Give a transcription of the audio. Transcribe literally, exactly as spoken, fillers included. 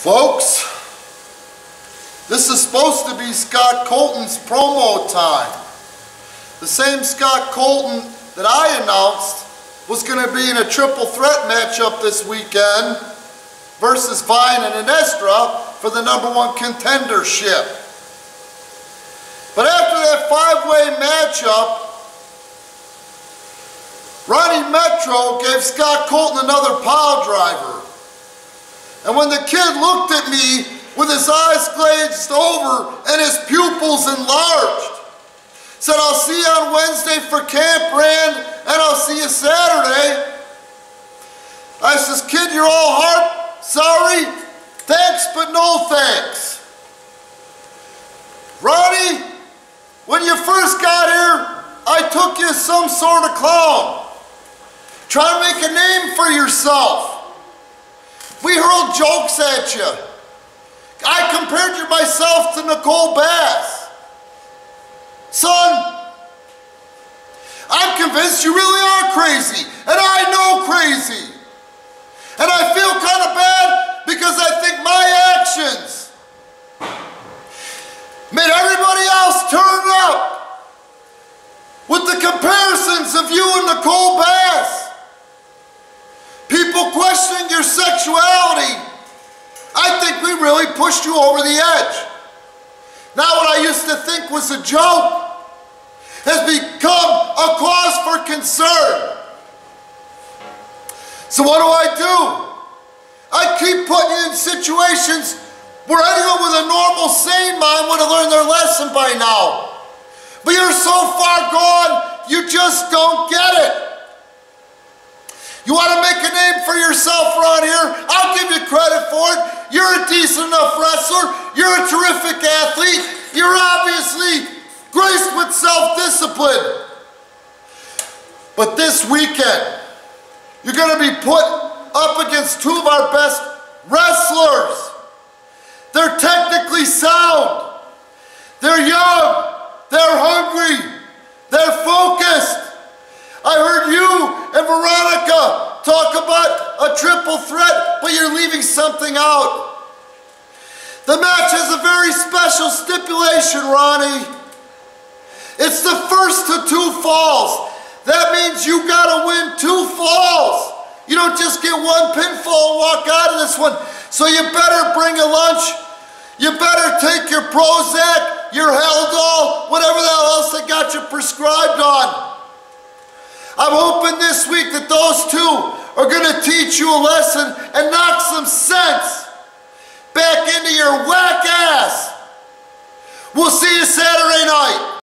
Folks, this is supposed to be Scott Colton's promo time. The same Scott Colton that I announced was going to be in a triple threat matchup this weekend versus Vine and Inestra for the number one contendership. But after that five-way matchup, Ronnie Metro gave Scott Colton another pile driver. And when the kid looked at me with his eyes glazed over and his pupils enlarged, said, "I'll see you on Wednesday for Camp Rand, and I'll see you Saturday." I says, "Kid, you're all heart, sorry, thanks, but no thanks." Ronnie, when you first got here, I took you as some sort of clown. Try to make a name for yourself. We hurled jokes at you. I compared you myself to Nicole Bass. Son, I'm convinced you really are crazy, and I know crazy. And I feel kind of bad because I think my actions made everybody else turn up with the comparisons of you and Nicole Bass. People questioning your sexuality. I think we really pushed you over the edge. Now what I used to think was a joke has become a cause for concern. So what do I do? I keep putting you in situations where anyone with a normal, sane mind would have learned their lesson by now. But you're so far gone, you just don't get it. You want to make a name for yourself around here? I'll give you credit for it. You're a decent enough wrestler. You're a terrific athlete. You're obviously graced with self-discipline. But this weekend, you're going to be put up against two of our best wrestlers. They're technically sound. They're young. They're hungry. They're focused. I heard you and Veronica talk about a triple threat, but you're leaving something out. The match has a very special stipulation, Ronnie. It's the first to two falls. That means you gotta win two falls. You don't just get one pinfall and walk out of this one. So you better bring a lunch. You better take your Prozac, your Haldol, whatever the hell else they got you prescribed on. I'm hoping this week that those two are going to teach you a lesson and knock some sense back into your whack ass. We'll see you Saturday night.